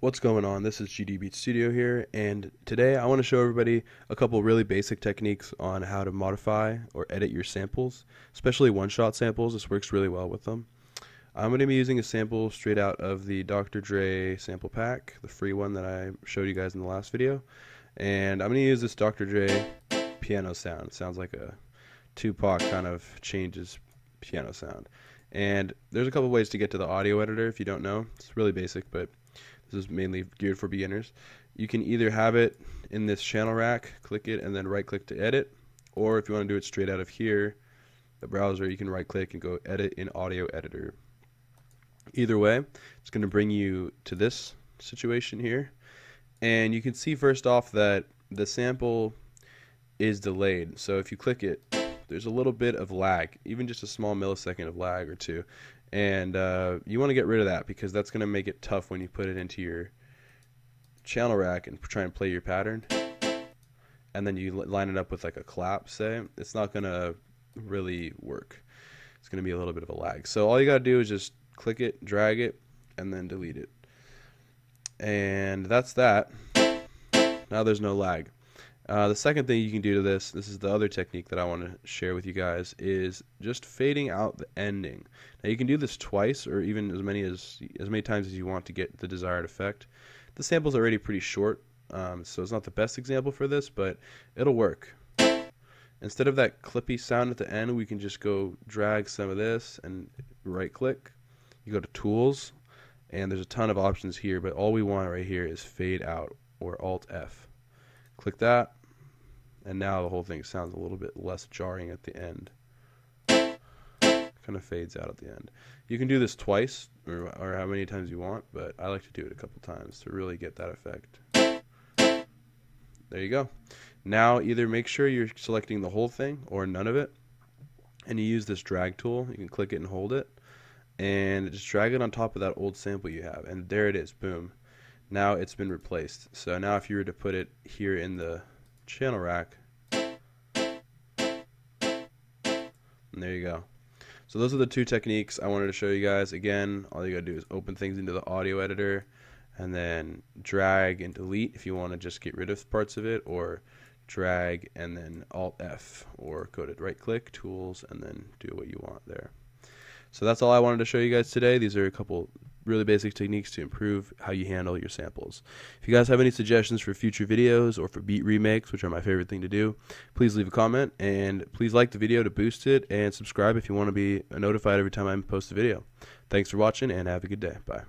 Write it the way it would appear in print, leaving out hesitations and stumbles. What's going on? This is GDBeat Studio here, and today I want to show everybody a couple really basic techniques on how to modify or edit your samples, especially one-shot samples. This works really well with them. I'm going to be using a sample straight out of the Dr. Dre sample pack, the free one that I showed you guys in the last video, and I'm going to use this Dr. Dre piano sound. It sounds like a Tupac kind of changes piano sound. And there's a couple ways to get to the audio editor if you don't know. It's really basic, but this is mainly geared for beginners. You can either have it in this channel rack, click it, and then right-click to edit, or if you want to do it straight out of here, the browser, you can right-click and go edit in audio editor. Either way, it's going to bring you to this situation here, and you can see first off that the sample is delayed. So if you click it, there's a little bit of lag, even just a small millisecond of lag or two. And you want to get rid of that because that's going to make it tough when you put it into your channel rack and try and play your pattern, and then you line it up with like a clap, say. It's not going to really work. It's going to be a little bit of a lag. So all you got to do is just click it, drag it, and then delete it. And that's that. Now there's no lag. The second thing you can do to this is the other technique that I want to share with you guys, is just fading out the ending. Now you can do this twice, or even as many times as you want to get the desired effect. The sample's already pretty short, so it's not the best example for this, but it'll work. Instead of that clippy sound at the end, we can just go drag some of this and right click. You go to Tools, and there's a ton of options here, but all we want right here is Fade Out, or Alt F. Click that. And now the whole thing sounds a little bit less jarring at the end. Kind of fades out at the end. You can do this twice, or how many times you want, but I like to do it a couple times to really get that effect. There you go. Now either make sure you're selecting the whole thing or none of it, and you use this drag tool. You can click it and hold it, and just drag it on top of that old sample you have, and there it is. Boom. Now it's been replaced. So now if you were to put it here in the channel rack, and there you go. So those are the two techniques I wanted to show you guys. Again, all you gotta do is open things into the audio editor and then drag and delete if you want to just get rid of parts of it, or drag and then Alt F, or go to right click, Tools, and then do what you want there. So that's all I wanted to show you guys today. These are a couple really basic techniques to improve how you handle your samples. If you guys have any suggestions for future videos or for beat remakes, which are my favorite thing to do, please leave a comment, and please like the video to boost it, and subscribe if you want to be notified every time I post a video. Thanks for watching, and have a good day. Bye.